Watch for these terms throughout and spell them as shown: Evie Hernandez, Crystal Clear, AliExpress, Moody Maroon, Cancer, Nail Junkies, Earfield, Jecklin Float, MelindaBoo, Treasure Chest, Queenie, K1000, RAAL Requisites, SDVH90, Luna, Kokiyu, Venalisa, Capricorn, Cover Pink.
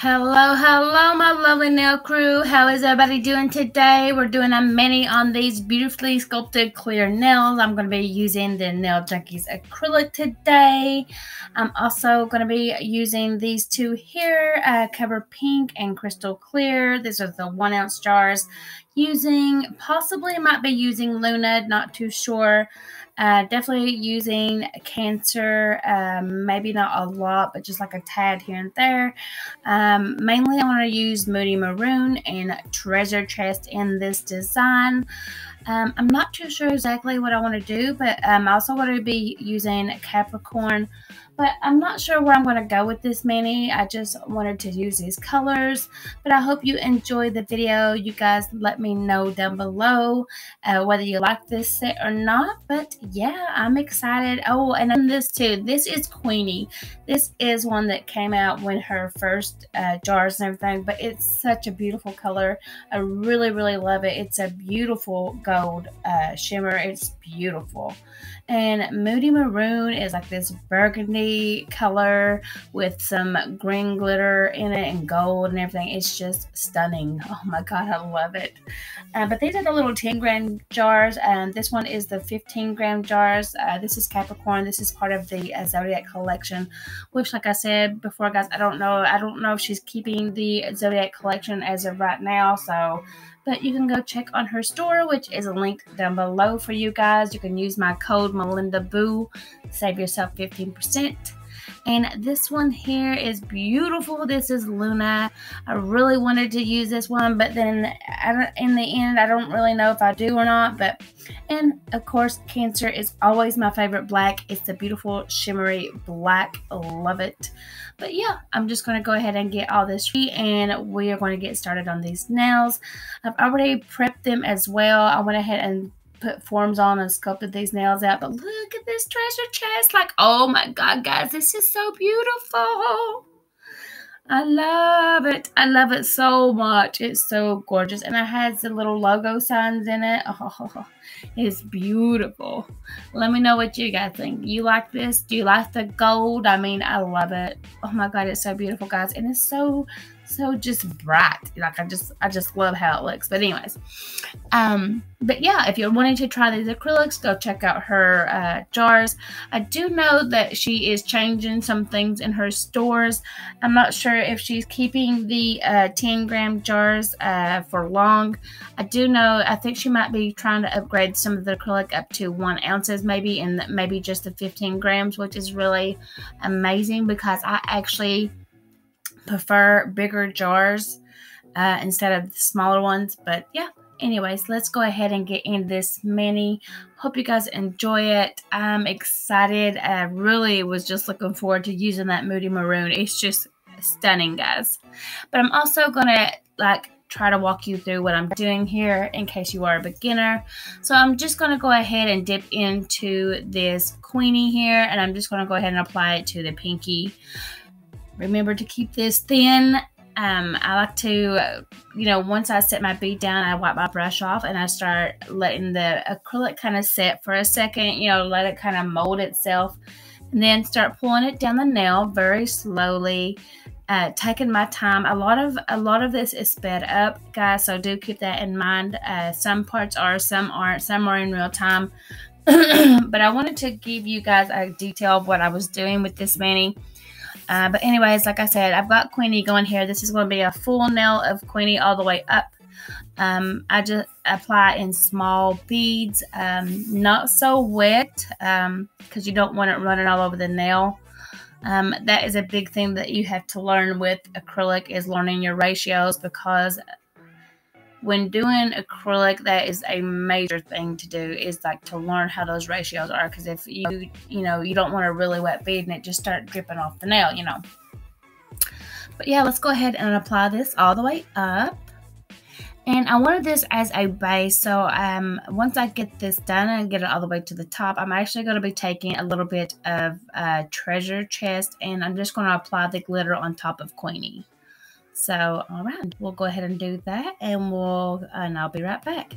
Hello, hello, my lovely nail crew. How is everybody doing today? We're doing a mini on these beautifully sculpted clear nails. I'm going to be using the Nail Junkies acrylic today. I'm also going to be using these two here, Cover Pink and Crystal Clear. These are the 1 ounce jars. Possibly might be using Luna, not too sure. Definitely using Cancer, maybe not a lot, but just like a tad here and there. Mainly I want to use Moody Maroon and Treasure Chest in this design. I'm not too sure exactly what I want to do, but I also want to be using Capricorn, but I'm not sure where I'm going to go with this mini. I just wanted to use these colors, but I hope you enjoyed the video. You guys let me know down below whether you like this set or not, but yeah, I'm excited. Oh, and then this too. This is Queenie. This is one that came out when her first jars and everything, but it's such a beautiful color. I really, really love it. It's a beautiful gold shimmer. It's beautiful. And Moody Maroon is like this burgundy color with some green glitter in it and gold and everything. It's just stunning. Oh my god, I love it. But these are the little 10 gram jars, and this one is the 15 gram jars. This is Capricorn. This is part of the Zodiac collection, which, like I said before, guys, I don't know if she's keeping the Zodiac collection as of right now, so but you can go check on her store, which is linked down below for you guys. You can use my code MelindaBoo, save yourself 15%. And this one here is beautiful. This is Luna. I really wanted to use this one, but then in the end, I don't really know if I do or not. But, and of course, Cancer is always my favorite black. It's a beautiful shimmery black. Love it. But yeah, I'm just going to go ahead and get all this ready, and we are going to get started on these nails. I've already prepped them as well. I went ahead and put forms on and sculpted these nails out, but look at this treasure chest. Like, oh my god, guys, this is so beautiful. I love it. I love it so much. It's so gorgeous. And it has the little logo signs in it. Oh, it's beautiful. Let me know what you guys think. You like this? Do you like the gold? I mean, I love it. Oh my god, it's so beautiful, guys. And it's so just bright. Like, I just love how it looks. But anyways, but yeah, if you're wanting to try these acrylics, go check out her jars. I do know that she is changing some things in her stores. I'm not sure if she's keeping the 10 gram jars for long. I do know, I think she might be trying to upgrade some of the acrylic up to 1 ounce maybe, and maybe just the 15 grams, which is really amazing because I actually prefer bigger jars instead of the smaller ones. But yeah, anyways, let's go ahead and get in this mini. Hope you guys enjoy it. I'm excited. I really was just looking forward to using that Moody Maroon. It's just stunning, guys. But I'm also gonna like try to walk you through what I'm doing here in case you are a beginner. So I'm just going to go ahead and dip into this Queenie here, and I'm just going to go ahead and apply it to the pinky. Remember to keep this thin. I like to, you know, once I set my bead down, I wipe my brush off and I start letting the acrylic kind of set for a second, you know, let it kind of mold itself, and then start pulling it down the nail very slowly, taking my time. A lot of this is sped up, guys, so do keep that in mind. Some parts are, some aren't, some are in real time. But I wanted to give you guys a detail of what I was doing with this mini. But anyways, like I said, I've got Queenie going here. This is going to be a full nail of Queenie all the way up. I just apply in small beads, not so wet, because you don't want it running all over the nail. That is a big thing that you have to learn with acrylic, is learning your ratios, because when doing acrylic, that is a major thing to do, is like to learn how those ratios are, because if you know you don't want a really wet bead and it just start dripping off the nail, you know. But yeah, let's go ahead and apply this all the way up. And I wanted this as a base, so once I get this done and get it all the way to the top, I'm actually going to be taking a little bit of Treasure Chest, and I'm just going to apply the glitter on top of Queenie. So, all right, we'll go ahead and do that, and I'll be right back.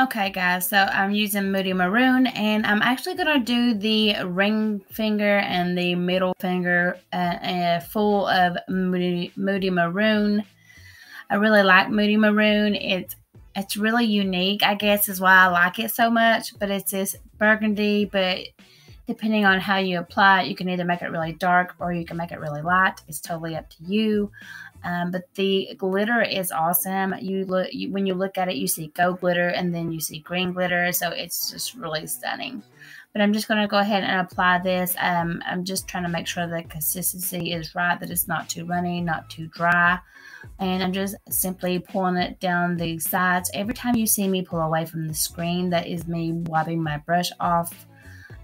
Okay guys, so I'm using Moody Maroon, and I'm actually going to do the ring finger and the middle finger full of Moody Maroon. I really like Moody Maroon. It's really unique, I guess, is why I like it so much. But it's this burgundy, but depending on how you apply it, you can either make it really dark or you can make it really light. It's totally up to you. But the glitter is awesome. When you look at it, you see gold glitter and then you see green glitter. So it's just really stunning. But I'm just going to go ahead and apply this. I'm just trying to make sure the consistency is right, that it's not too runny, not too dry. And I'm just simply pulling it down the sides. Every time you see me pull away from the screen, that is me wiping my brush off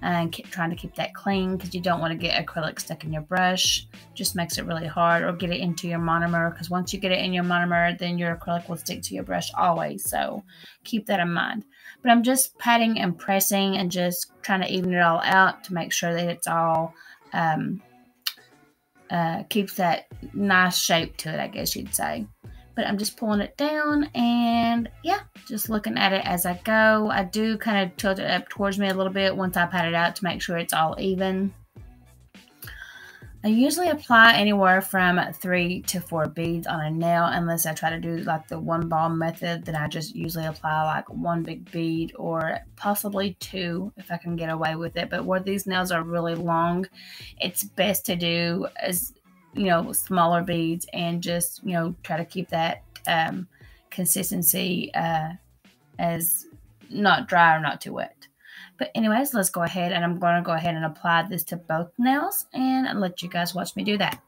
and trying to keep that clean, because you don't want to get acrylic stuck in your brush. Just makes it really hard, or get it into your monomer, because once you get it in your monomer, then your acrylic will stick to your brush always. So keep that in mind. But I'm just patting and pressing and just trying to even it all out to make sure that it's all keeps that nice shape to it, I guess you'd say. But I'm just pulling it down, and yeah, just looking at it as I go. I do kind of tilt it up towards me a little bit once I pat it out to make sure it's all even. I usually apply anywhere from 3 to 4 beads on a nail, unless I try to do like the one ball method. Then I just usually apply like one big bead, or possibly 2 if I can get away with it. But where these nails are really long, it's best to do as, you know, smaller beads, and just, you know, try to keep that consistency as not dry or not too wet. But anyways, let's go ahead, and I'm going to go ahead and apply this to both nails and I'll let you guys watch me do that.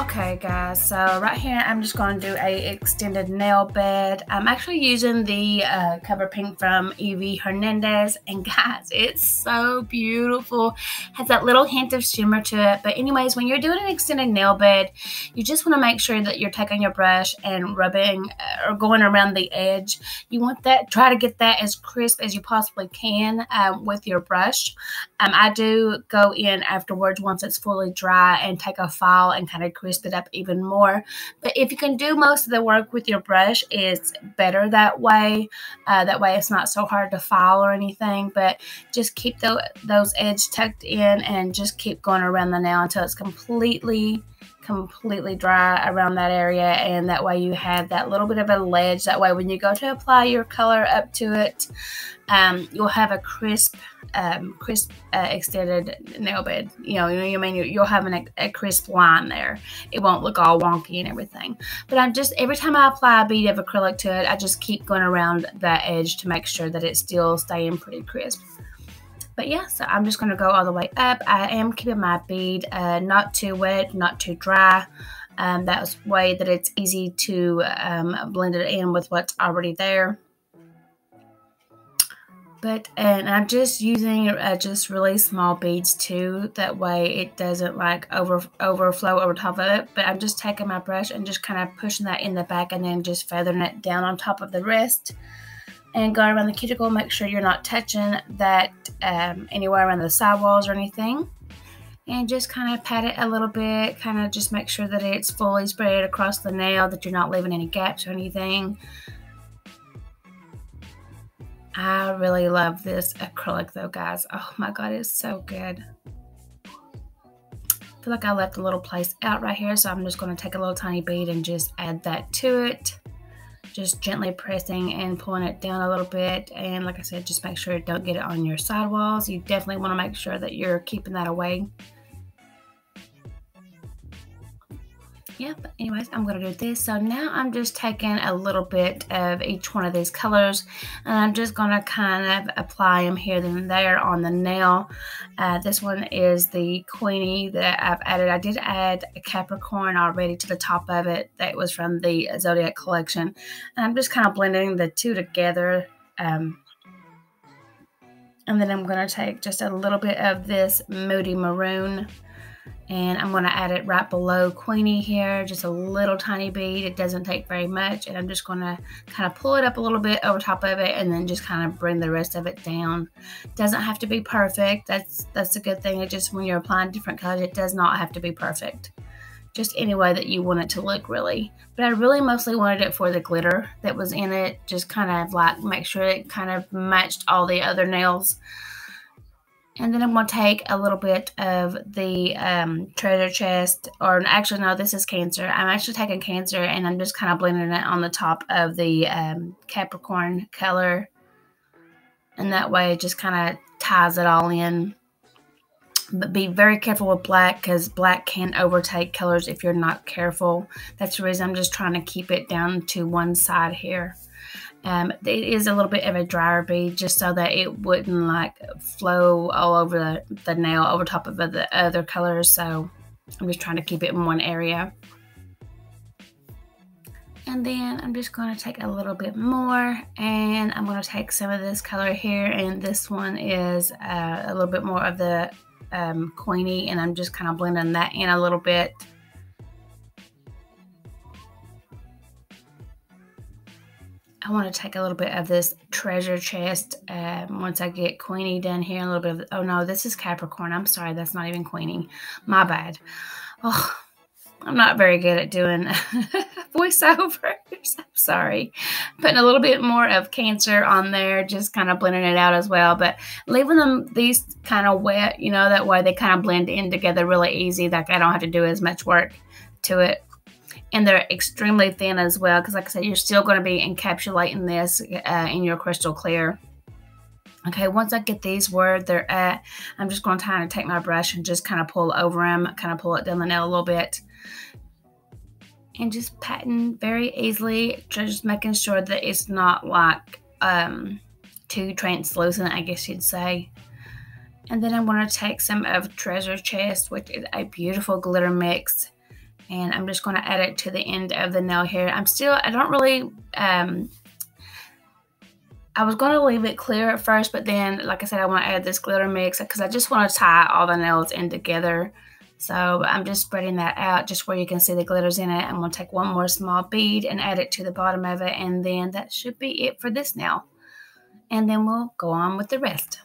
Okay guys, so right here I'm just going to do a extended nail bed. I'm actually using the Cover Pink from Evie Hernandez, and guys, it's so beautiful. Has that little hint of shimmer to it. But anyways, when you're doing an extended nail bed, you just want to make sure that you're taking your brush and rubbing or going around the edge. You want that, try to get that as crisp as you possibly can with your brush. I do go in afterwards once it's fully dry and take a file and kind of crisp it up even more. But if you can do most of the work with your brush, it's better that way. It's not so hard to file or anything, but just keep those edges tucked in and just keep going around the nail until it's completely dry around that area, and that way you have that little bit of a ledge. That way when you go to apply your color up to it, you'll have a crisp extended nail bed. You know what I mean? You'll have a crisp line there. It won't look all wonky and everything. But I'm just, every time I apply a bead of acrylic to it, I just keep going around that edge to make sure that it's still staying pretty crisp. But yeah, so I'm just going to go all the way up. I am keeping my bead not too wet, not too dry. That's the way that it's easy to blend it in with what's already there. And I'm just using just really small beads too. That way it doesn't like overflow over top of it. But I'm just taking my brush and just kind of pushing that in the back and then just feathering it down on top of the rest. And go around the cuticle, make sure you're not touching that anywhere around the sidewalls or anything. And just kind of pat it a little bit, kind of just make sure that it's fully spread across the nail, that you're not leaving any gaps or anything. I really love this acrylic though, guys. Oh my God, it's so good. I feel like I left a little place out right here, so I'm just gonna take a little tiny bead and just add that to it. Just gently pressing and pulling it down a little bit, and like I said, just make sure don't get it on your sidewalls. You definitely want to make sure that you're keeping that away. Yeah, but anyways, I'm going to do this. So now I'm just taking a little bit of each one of these colors, and I'm just going to kind of apply them here and there on the nail. This one is the Queenie that I've added. I did add a Capricorn already to the top of it. That was from the Zodiac collection. And I'm just kind of blending the two together. And then I'm going to take just a little bit of this Moody Maroon. And I'm going to add it right below Queenie here, just a little tiny bead. It doesn't take very much. And I'm just going to kind of pull it up a little bit over top of it and then just kind of bring the rest of it down. Doesn't have to be perfect. That's a good thing. It just, when you're applying different colors, it does not have to be perfect. Just any way that you want it to look, really. But I really mostly wanted it for the glitter that was in it. Just kind of like make sure it kind of matched all the other nails. And then I'm going to take a little bit of the Treasure Chest, or actually, no, this is Cancer. I'm actually taking Cancer, and I'm just kind of blending it on the top of the Capricorn color. And that way it just kind of ties it all in. But be very careful with black, because black can overtake colors if you're not careful. That's the reason I'm just trying to keep it down to one side here. It is a little bit of a drier bead, just so that it wouldn't like flow all over the nail over top of the other colors. So I'm just trying to keep it in one area. And then I'm just going to take a little bit more, and I'm going to take some of this color here, and this one is a little bit more of the Queenie, and I'm just kind of blending that in a little bit. I want to take a little bit of this Treasure Chest once I get Queenie done here. A little bit of, oh no, this is Capricorn. I'm sorry, that's not even Queenie. My bad. Oh, I'm not very good at doing voiceovers. I'm sorry. Putting a little bit more of Cancer on there, just kind of blending it out as well. But leaving these kind of wet, you know, that way they kind of blend in together really easy. Like I don't have to do as much work to it. And they're extremely thin as well, because like I said, you're still going to be encapsulating this in your Crystal Clear. Okay, once I get these where they're at, I'm just going to kind of take my brush and just kind of pull over them, kind of pull it down the nail a little bit. And just patting very easily, just making sure that it's not like too translucent, I guess you'd say. And then I'm going to take some of Treasure Chest, which is a beautiful glitter mix. and I'm just going to add it to the end of the nail here. I don't really, I was going to leave it clear at first, but then, like I said, I want to add this glitter mix because I just want to tie all the nails in together. So I'm just spreading that out just where you can see the glitters in it. I'm going to take one more small bead and add it to the bottom of it, and then that should be it for this nail. And then we'll go on with the rest.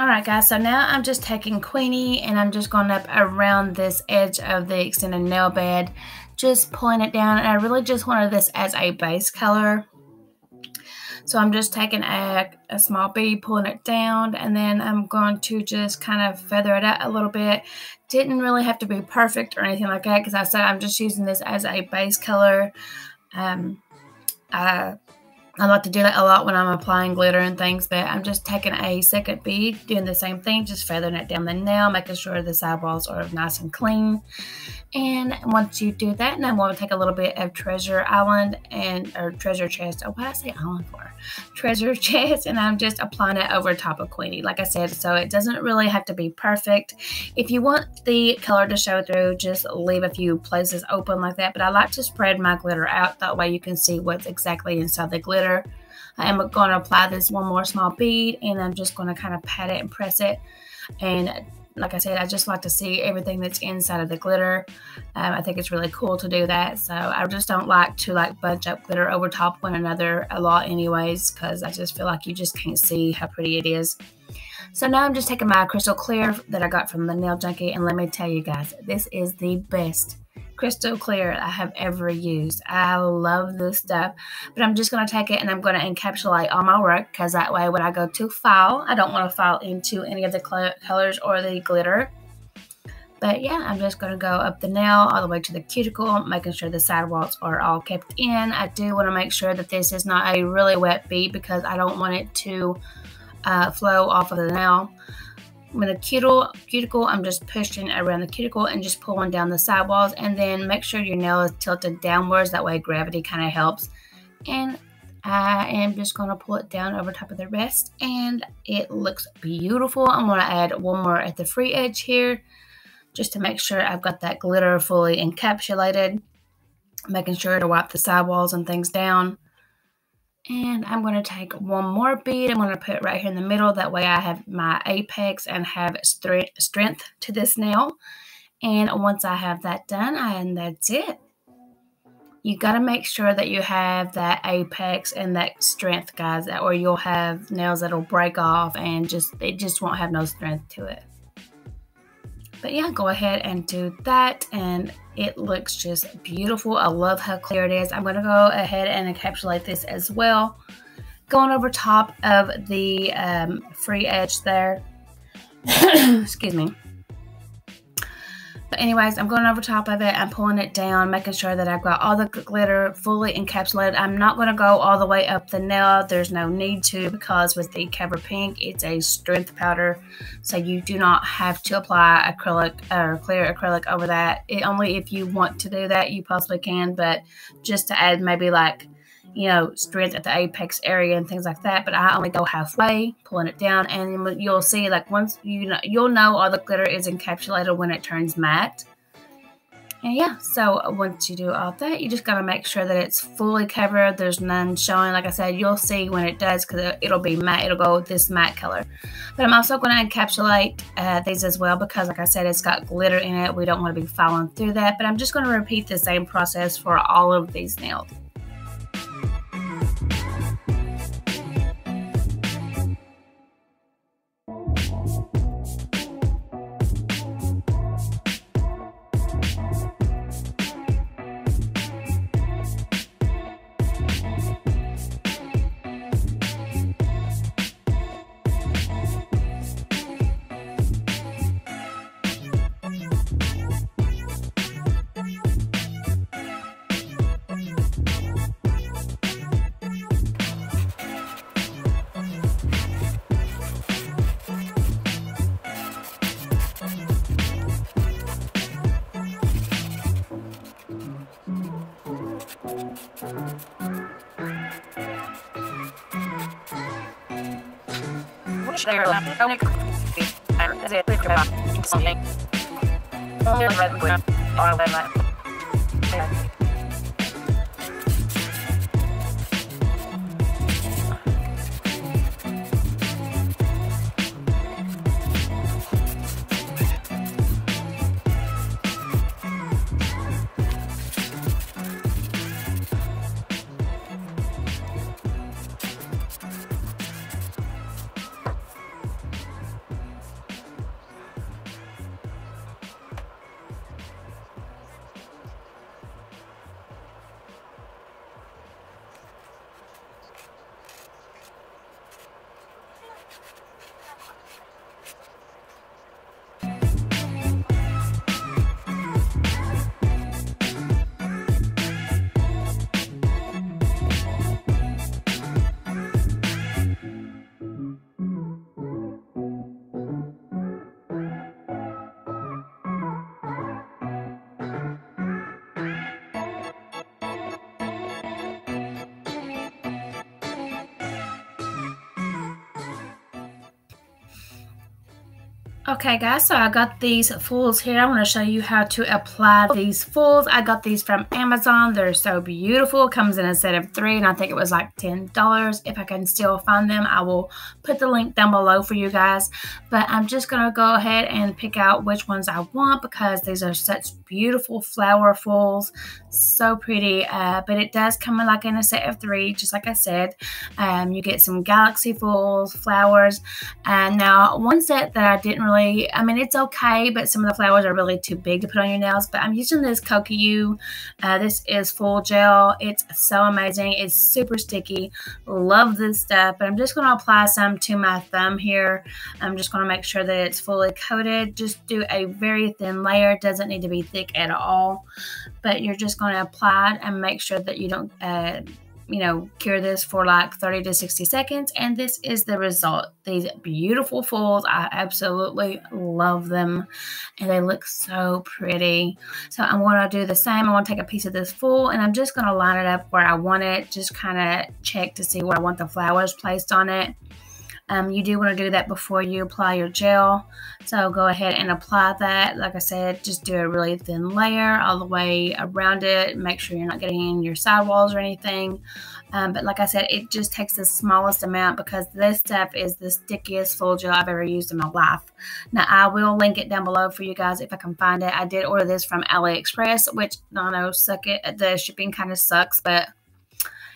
Alright guys, so now I'm just taking Queenie and I'm just going up around this edge of the extended nail bed, just pulling it down, and I really just wanted this as a base color. So I'm just taking a small bead, pulling it down, and then I'm going to just kind of feather it out a little bit. Didn't really have to be perfect or anything like that because I said I'm just using this as a base color. I like to do that a lot when I'm applying glitter and things, but I'm just taking a second bead, doing the same thing, just feathering it down the nail, making sure the sidewalls are nice and clean. And once you do that, now I'm going to take a little bit of Treasure Island and, or Treasure Chest. Oh, what did I say island for? Treasure Chest, and I'm just applying it over top of Queenie, like I said, so it doesn't really have to be perfect. If you want the color to show through, just leave a few places open like that, but I like to spread my glitter out. That way you can see what's exactly inside the glitter. I am going to apply this one more small bead, and I'm just going to kind of pat it and press it. And like I said, I just like to see everything that's inside of the glitter. I think it's really cool to do that. So I just don't like to like bunch up glitter over top one another a lot anyways, because I just feel like you just can't see how pretty it is. So now I'm just taking my Crystal Clear that I got from the Nail Junkie, and let me tell you guys, this is the best Crystal Clear I have ever used. I love this stuff, but I'm just going to take it and I'm going to encapsulate all my work, because that way when I go to file, I don't want to file into any of the colors or the glitter. But yeah, I'm just going to go up the nail all the way to the cuticle, making sure the sidewalls are all kept in. I do want to make sure that this is not a really wet bead, because I don't want it to flow off of the nail. With a cuticle, I'm just pushing around the cuticle and just pulling down the sidewalls, and then make sure your nail is tilted downwards. That way gravity kind of helps. And I am just going to pull it down over top of the rest, and it looks beautiful. I'm going to add one more at the free edge here just to make sure I've got that glitter fully encapsulated, making sure to wipe the sidewalls and things down. And I'm going to take one more bead. I'm going to put it right here in the middle. That way I have my apex and have strength to this nail. And once I have that done, and that's it. You got to make sure that you have that apex and that strength, guys, or you'll have nails that'll break off and it just won't have no strength to it. But yeah, go ahead and do that, and it looks just beautiful. I love how clear it is. I'm going to go ahead and encapsulate this as well, going over top of the free edge there. Excuse me. But anyways, I'm going over top of it. I'm pulling it down, making sure that I've got all the glitter fully encapsulated. I'm not going to go all the way up the nail. There's no need to, because with the Cover Pink, it's a strength powder. So you do not have to apply acrylic or clear acrylic over that. Only if you want to do that, you possibly can. But just to add maybe like, you know, strength at the apex area and things like that. But I only go halfway, pulling it down, and you'll see, like, once you'll know all the glitter is encapsulated when it turns matte. And yeah, so once you do all that, you just gotta make sure that it's fully covered. There's none showing. Like I said, you'll see when it does, because it'll be matte. It'll go this matte color. But I'm also going to encapsulate these as well, because like I said, it's got glitter in it. We don't want to be following through that. But I'm just going to repeat the same process for all of these nails. Okay guys, so I got these fools here. I want to show you how to apply these fools. I got these from Amazon. They're so beautiful. Comes in a set of 3 and I think it was like $10. If I can still find them, I will put the link down below for you guys. But I'm just going to go ahead and pick out which ones I want because these are such beautiful flower fools. So pretty. But it does come in like in a set of 3, just like I said. You get some galaxy fools, flowers. And now one set that I didn't really, I mean, it's okay, but some of the flowers are really too big to put on your nails. But I'm using this Kokiyu. This is full gel. It's so amazing. It's super sticky. Love this stuff. But I'm just going to apply some to my thumb here. I'm just going to make sure that it's fully coated. Just do a very thin layer. It doesn't need to be thick at all. But you're just going to apply it and make sure that you don't, you know, cure this for like 30 to 60 seconds. And this is the result. These beautiful fools. I absolutely love them. And they look so pretty. So I'm going to do the same. I want to take a piece of this fool and I'm just going to line it up where I want it. Just kind of check to see where I want the flowers placed on it. You do want to do that before you apply your gel. So go ahead and apply that. Like I said, just do a really thin layer all the way around it. Make sure you're not getting in your sidewalls or anything. But like I said, it just takes the smallest amount because this stuff is the stickiest full gel I've ever used in my life. Now, I will link it down below for you guys if I can find it. I did order this from AliExpress, which, I know, suck it. The shipping kind of sucks, but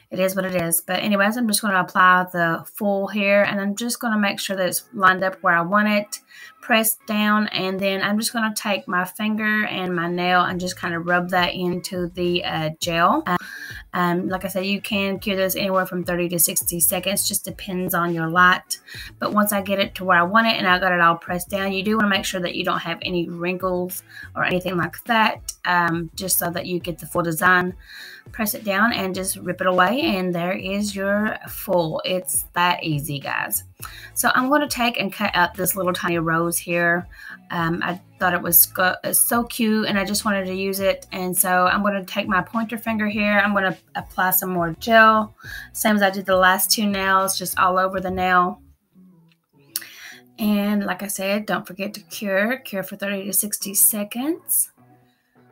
it is what it is. But anyways, I'm just going to apply the full here and I'm just going to make sure that it's lined up where I want it. Press down, and then I'm just going to take my finger and my nail and just kind of rub that into the gel. Like I said, you can cure this anywhere from 30 to 60 seconds. Just depends on your light. But once I get it to where I want it and I got it all pressed down, you do want to make sure that you don't have any wrinkles or anything like that, just so that you get the full design. Press it down and just rip it away, and there is your full. It's that easy, guys. So I'm going to take and cut up this little tiny rose here. I thought it was so cute and I just wanted to use it. And so I'm going to take my pointer finger here. I'm going to apply some more gel. Same as I did the last two nails, just all over the nail. And like I said, don't forget to cure. Cure for 30 to 60 seconds.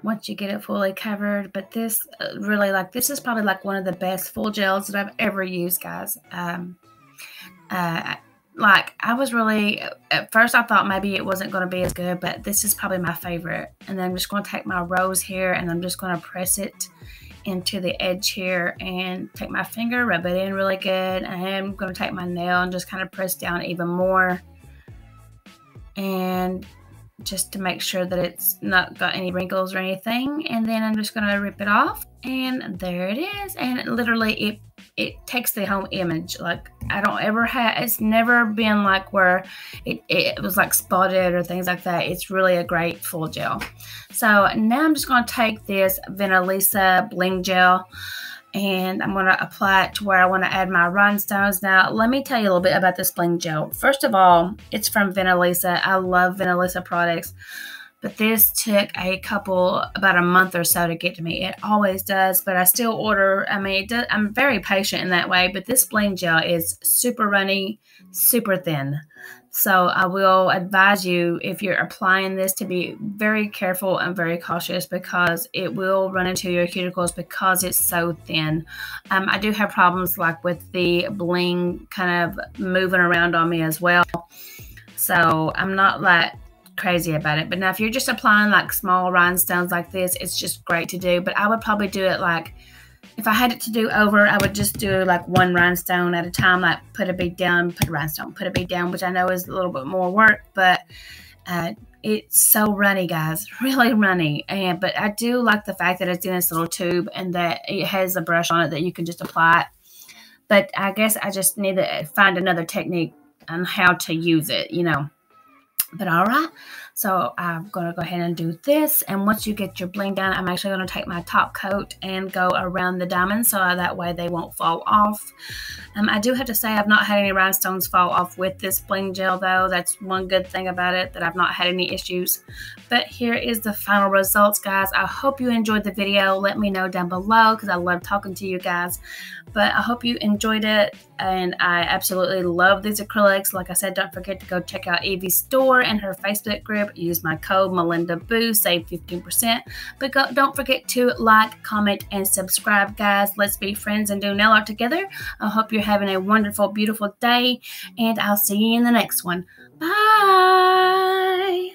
Once you get it fully covered. But this really, like, this is probably like one of the best full gels that I've ever used, guys. Like, I was really, at first I thought maybe it wasn't going to be as good, but this is probably my favorite. And then I'm just going to take my rose here and I'm just going to press it into the edge here and take my finger, rub it in really good. And I'm going to take my nail and just kind of press down even more. And just to make sure that it's not got any wrinkles or anything. And then I'm just going to rip it off. And there it is. And literally it takes the home image. Like, I don't ever have, it's never been like where it was like spotted or things like that. It's really a great full gel. So now I'm just going to take this Venalisa bling gel and I'm going to apply it to where I want to add my rhinestones. Now, let me tell you a little bit about this bling gel. First of all, it's from Venalisa. I love Venalisa products. but this took about a month or so to get to me. It always does, but I still order. I mean, I'm very patient in that way, but this bling gel is super runny, super thin. So I will advise you, if you're applying this, to be very careful and very cautious, because it will run into your cuticles because it's so thin. I do have problems like with the bling kind of moving around on me as well. So I'm not like crazy about it. But now if you're just applying like small rhinestones like this, it's just great to do. But I would probably do it like, if I had it to do over, I would just do like one rhinestone at a time, like put a bead down, put a rhinestone, put a bead down, which I know is a little bit more work, but it's so runny, guys, really runny. And but I do like the fact that it's in this little tube and that it has a brush on it that you can just apply it. But I guess I just need to find another technique on how to use it, you know. But all right, so I'm going to go ahead and do this. And once you get your bling down, I'm actually going to take my top coat and go around the diamonds so that way they won't fall off. I do have to say I've not had any rhinestones fall off with this bling gel, though. That's one good thing about it, that I've not had any issues. But here is the final results, guys. I hope you enjoyed the video. Let me know down below because I love talking to you guys. But I hope you enjoyed it. And I absolutely love these acrylics. Like I said, don't forget to go check out Evie's store and her Facebook group. Use my code MelindaBoo, save 15%. But don't forget to like, comment, and subscribe, guys. Let's be friends and do nail art together. I hope you're having a wonderful, beautiful day, and I'll see you in the next one. Bye!